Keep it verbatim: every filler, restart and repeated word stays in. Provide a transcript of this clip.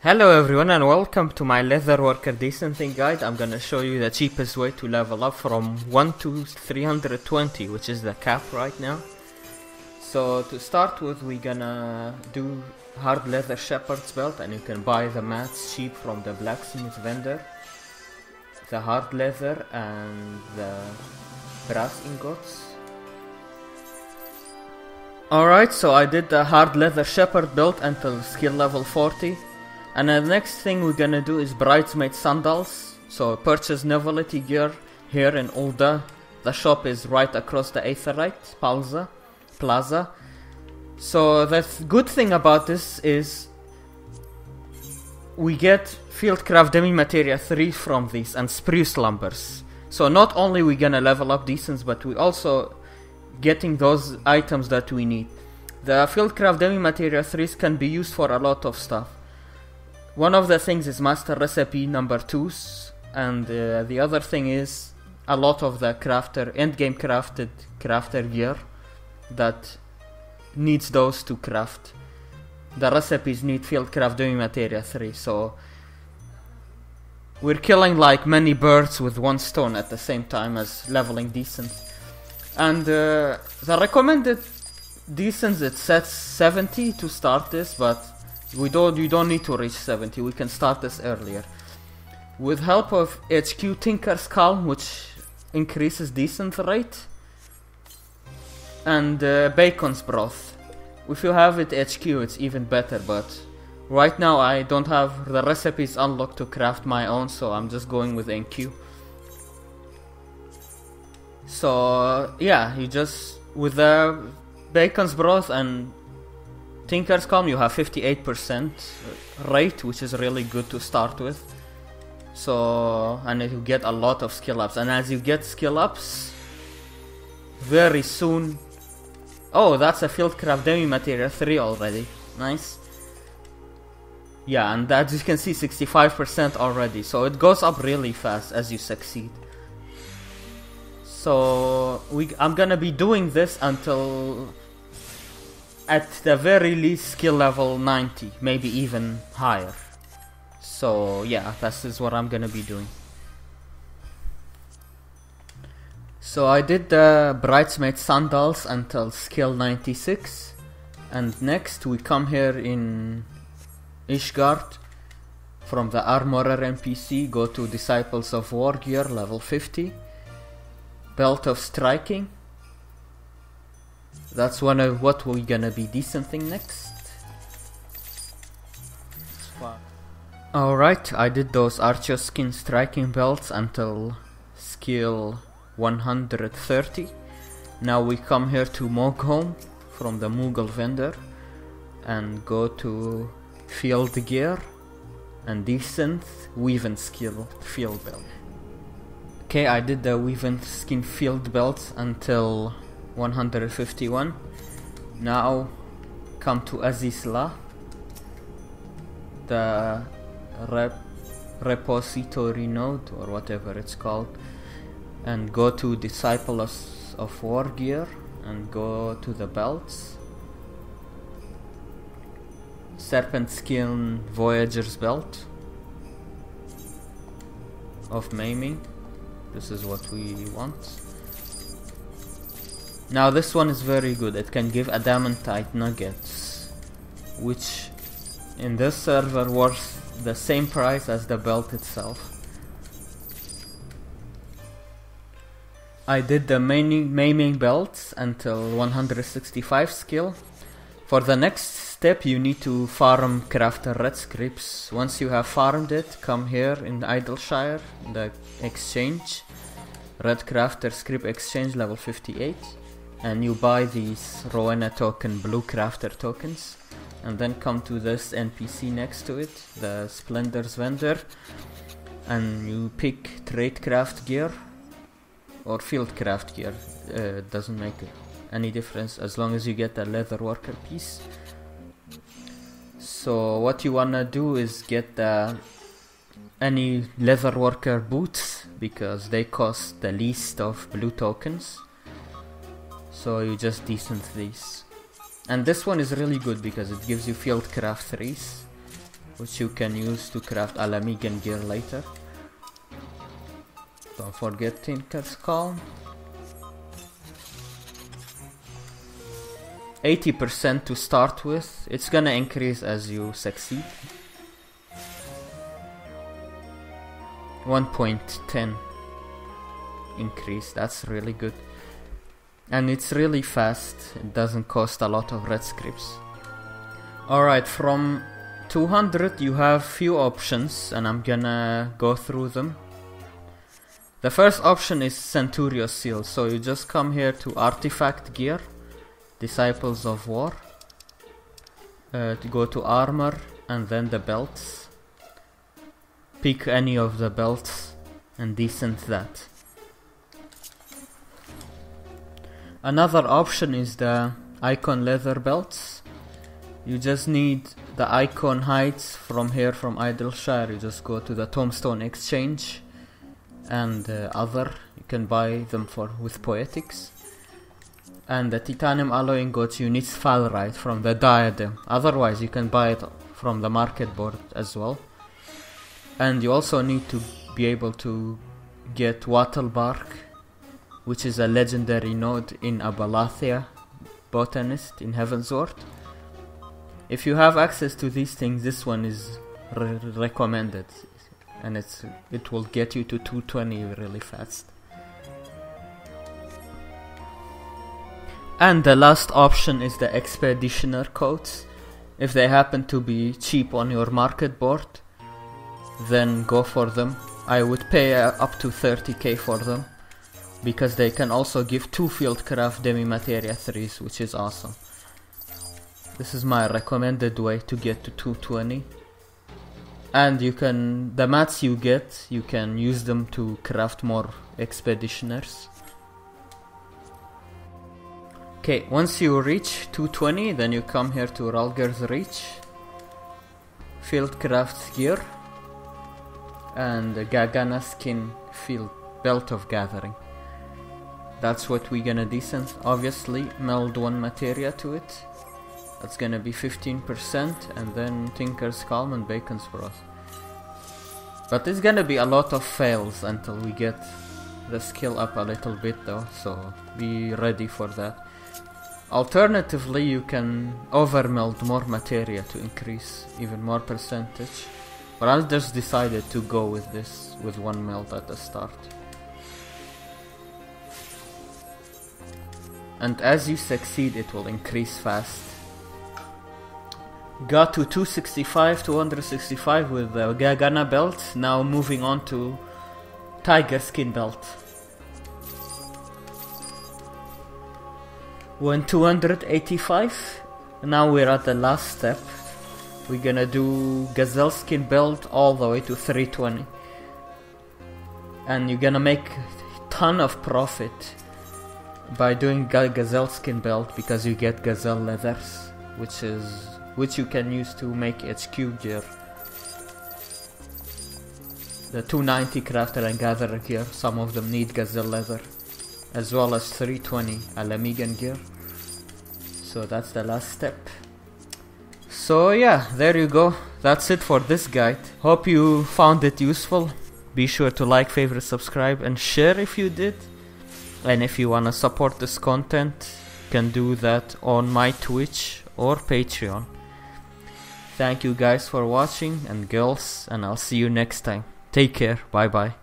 Hello everyone and welcome to my Leatherworker Desynthesis Guide. I'm gonna show you the cheapest way to level up from one to three hundred twenty, which is the cap right now. So to start with, we're gonna do hard leather shepherd's belt, and you can buy the mats cheap from the blacksmith vendor. The hard leather and the brass ingots. Alright, so I did the hard leather shepherd belt until skill level forty. And the next thing we're gonna do is Bridesmaid Sandals. So purchase novelty gear here in Ulda. The shop is right across the Aetherite, Palza, Plaza. So the th good thing about this is we get Fieldcraft Demi Materia three from these and Spruce Lumbers. So not only we're gonna level up decent, but we also getting those items that we need. The Fieldcraft Demi Materia threes can be used for a lot of stuff. One of the things is master recipe number twos, and uh, the other thing is a lot of the crafter, endgame crafted crafter gear that needs those to craft. The recipes need Fieldcraft Demi Materia three, so we're killing like many birds with one stone at the same time as leveling decent. And uh, the recommended decent, it sets seventy to start this, but We don't, you don't need to reach seventy, we can start this earlier. With help of H Q Tinker's Calm, which increases decent rate. And uh, Bacon's Broth. If you have it H Q, it's even better, but right now I don't have the recipes unlocked to craft my own, so I'm just going with N Q. So, uh, yeah, you just, with the Bacon's Broth and Tinker's Calm, you have fifty-eight percent rate, which is really good to start with. So, and you get a lot of skill ups, and as you get skill ups, very soon. Oh, that's a Fieldcraft Demi Materia three already. Nice. Yeah, and as you can see, sixty-five percent already. So it goes up really fast as you succeed. So we, I'm gonna be doing this until, at the very least, skill level ninety, maybe even higher. So yeah, this is what I'm gonna be doing. So I did the Bridesmaid Sandals until skill ninety-six, and next we come here in Ishgard. From the Armorer N P C, go to Disciples of War Gear, level fifty. Belt of Striking. That's one of what we're gonna be decenting next. Alright, I did those Archeoskin Striking Belts until skill one hundred thirty. Now we come here to Mogholm from the Mogholm vendor and go to Field Gear and decent Wyvernskin Skin Field Belt. Okay, I did the Wyvernskin Skin Field Belt until one hundred fifty-one. Now come to Azisla, the rep repository node or whatever it's called, and go to Disciples of War Gear and go to the belts. Serpent Skin Voyager's Belt of Maiming. This is what we want. Now this one is very good, it can give Adamantite Nuggets, which in this server worth the same price as the belt itself. I did the Maiming Belts until one hundred sixty-five skill. For the next step you need to farm crafter red scripts. Once you have farmed it, come here in Idleshire, the exchange. Red crafter script exchange, level fifty-eight. And you buy these Rowena token, blue crafter tokens, and then come to this N P C next to it, the Splendors vendor, and you pick tradecraft gear or fieldcraft gear. Uh, doesn't make any difference as long as you get a leather worker piece. So what you wanna do is get uh, any leather worker boots because they cost the least of blue tokens. So you just decent these. And this one is really good because it gives you Fieldcraft threes. which you can use to craft Alamigan gear later. Don't forget Tinker's Calm. eighty percent to start with, it's gonna increase as you succeed. one point ten increase, that's really good. And it's really fast, it doesn't cost a lot of red scripts. Alright, from two hundred you have few options and I'm gonna go through them. The first option is Centurio Seal, so you just come here to Artifact Gear, Disciples of War, uh, to go to Armor and then the belts. Pick any of the belts and descent that. Another option is the Eikon leather belts. You just need the Eikon heights from here from Idleshire. You just go to the Tombstone Exchange and uh, other, you can buy them for with poetics. And the titanium alloy ingots, you need Phalerite from the diadem, otherwise you can buy it from the market board as well. And you also need to be able to get wattle bark, which is a legendary node in Abalathia, botanist in Heaven's Ward. If you have access to these things, this one is re recommended and it's it will get you to two twenty really fast. And the last option is the Expeditioner coats. If they happen to be cheap on your market board, then go for them. I would pay uh, up to thirty K for them, because they can also give two Fieldcraft Demi Materia threes, which is awesome. This is my recommended way to get to two twenty. And you can, the mats you get, you can use them to craft more Expeditioners. Okay, once you reach two twenty, then you come here to Ralgar's Reach, Fieldcraft Gear, and the Gagana Skin Field Belt of Gathering. That's what we're gonna descend. Obviously, meld one materia to it. That's gonna be fifteen percent, and then Tinker's Calm and Bacon's Broth. But it's gonna be a lot of fails until we get the skill up a little bit though, so be ready for that. Alternatively, you can overmeld more materia to increase even more percentage, but I just decided to go with this with one meld at the start. And as you succeed, it will increase fast. Got to two sixty-five, two sixty-five with the Gagana belt. Now moving on to Tiger skin belt. When two eighty-five, now we're at the last step. We're gonna do Gazelle skin belt all the way to three twenty, and you're gonna make a ton of profit by doing Gazelle skin belt, because you get gazelle leathers, which is which you can use to make H Q gear, the two ninety crafter and gatherer gear. Some of them need gazelle leather, as well as three twenty Alamigan gear. So that's the last step. So yeah, there you go. That's it for this guide. Hope you found it useful. Be sure to like, favorite, subscribe and share if you did. And if you wanna support this content, you can do that on my Twitch or Patreon. Thank you guys for watching, and girls, and I'll see you next time. Take care, bye bye.